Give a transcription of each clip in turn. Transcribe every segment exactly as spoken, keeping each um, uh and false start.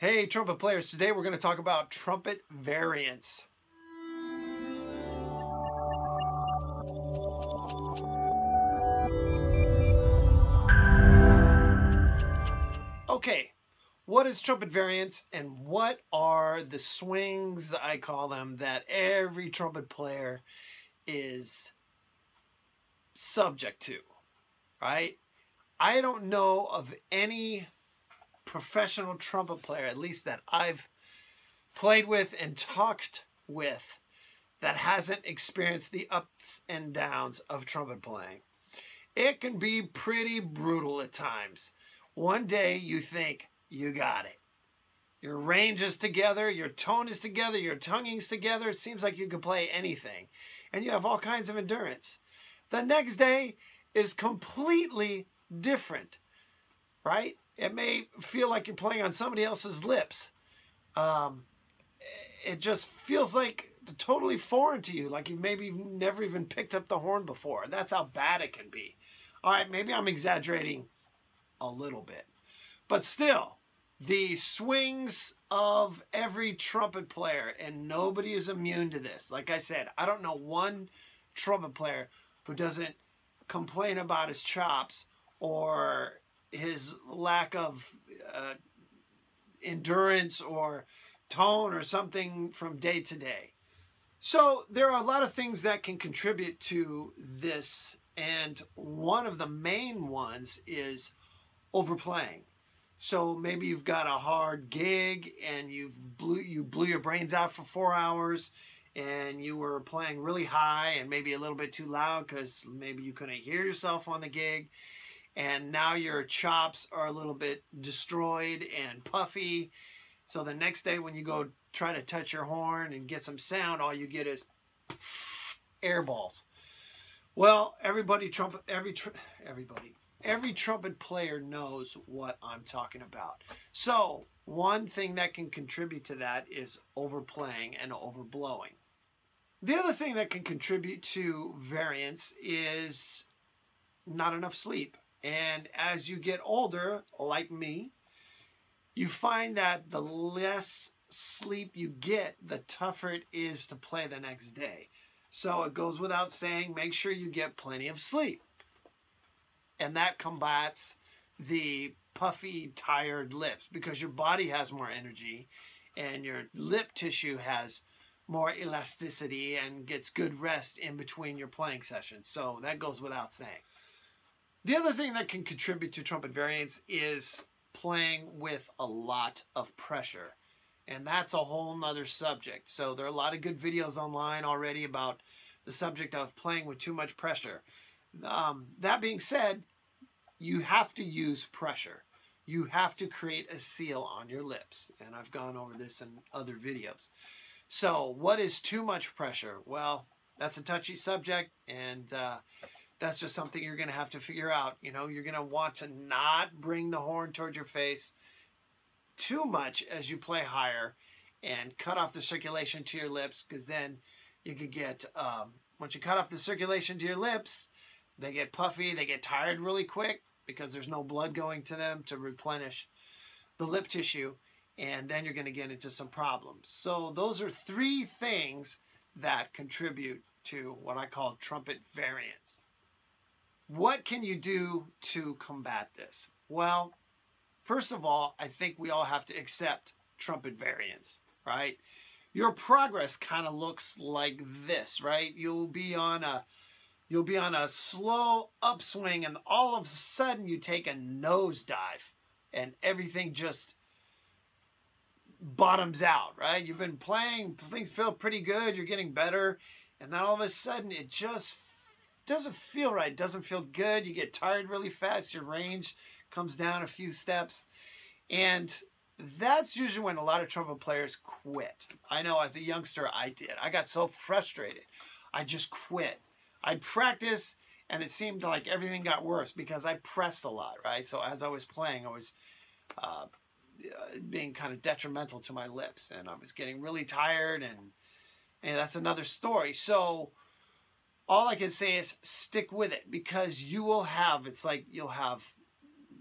Hey trumpet players, today we're going to talk about trumpet variants. Okay, what is trumpet variants and what are the swings, I call them, that every trumpet player is subject to, right? I don't know of any professional trumpet player, at least that I've played with and talked with, that hasn't experienced the ups and downs of trumpet playing. It can be pretty brutal at times. One day you think you got it. Your range is together, your tone is together, your tonguing's together. It seems like you can play anything. And you have all kinds of endurance. The next day is completely different, right? It may feel like you're playing on somebody else's lips. Um, it just feels like totally foreign to you, like you've maybe never even picked up the horn before. That's how bad it can be. All right, maybe I'm exaggerating a little bit. But still, the swings of every trumpet player, and nobody is immune to this. Like I said, I don't know one trumpet player who doesn't complain about his chops or his lack of uh, endurance or tone or something from day to day. So there are a lot of things that can contribute to this, and one of the main ones is overplaying. So maybe you've got a hard gig and you've blew, you blew your brains out for four hours and you were playing really high and maybe a little bit too loud because maybe you couldn't hear yourself on the gig. And now your chops are a little bit destroyed and puffy. So the next day when you go try to touch your horn and get some sound, all you get is air balls. Well, everybody trumpet, every tr everybody, every trumpet player knows what I'm talking about. So one thing that can contribute to that is overplaying and overblowing. The other thing that can contribute to variance is not enough sleep. And as you get older, like me, you find that the less sleep you get, the tougher it is to play the next day. So it goes without saying, make sure you get plenty of sleep. And that combats the puffy, tired lips, because your body has more energy and your lip tissue has more elasticity and gets good rest in between your playing sessions. So that goes without saying. The other thing that can contribute to trumpet variance is playing with a lot of pressure. And that's a whole nother subject. So there are a lot of good videos online already about the subject of playing with too much pressure. Um, that being said, you have to use pressure. You have to create a seal on your lips. And I've gone over this in other videos. So what is too much pressure? Well, that's a touchy subject, and uh, that's just something you're going to have to figure out. You know, you're going to want to not bring the horn toward your face too much as you play higher and cut off the circulation to your lips, because then you could get, um, once you cut off the circulation to your lips, they get puffy, they get tired really quick because there's no blood going to them to replenish the lip tissue, and then you're going to get into some problems. So those are three things that contribute to what I call trumpet variance. What can you do to combat this? Well, first of all, I think we all have to accept trumpet variance, right? Your progress kind of looks like this, right? You'll be on a you'll be on a slow upswing, and all of a sudden you take a nosedive and everything just bottoms out, right? You've been playing, things feel pretty good, you're getting better, and then all of a sudden it just doesn't feel right, doesn't feel good, you get tired really fast, your range comes down a few steps, and that's usually when a lot of trumpet players quit. I know as a youngster I did. I got so frustrated, I just quit. I'd practice and it seemed like everything got worse because I pressed a lot, right? So as I was playing, I was uh, being kind of detrimental to my lips, and I was getting really tired, and, and that's another story. So all I can say is stick with it, because you will have, it's like you'll have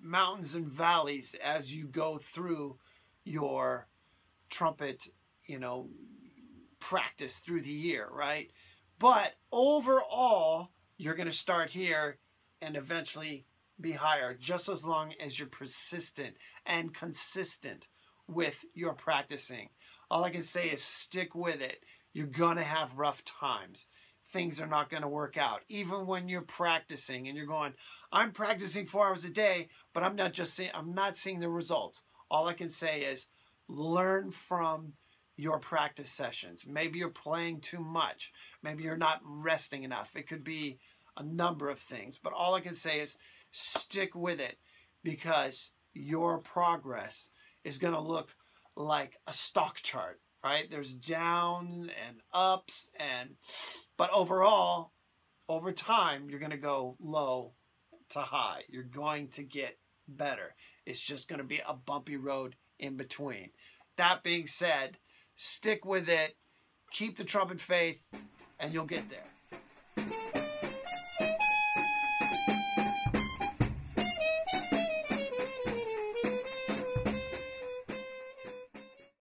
mountains and valleys as you go through your trumpet, you know, practice through the year, right? But overall, you're going to start here and eventually be higher, just as long as you're persistent and consistent with your practicing. All I can say is stick with it. You're going to have rough times. Things are not going to work out. Even when you're practicing and you're going, I'm practicing four hours a day, but I'm not just seeing, I'm not seeing the results. All I can say is learn from your practice sessions. Maybe you're playing too much. Maybe you're not resting enough. It could be a number of things, but all I can say is stick with it, because your progress is going to look like a stock chart, right? There's down and ups, and but overall, over time, you're going to go low to high. You're going to get better. It's just going to be a bumpy road in between. That being said, stick with it, keep the trumpet faith, and you'll get there.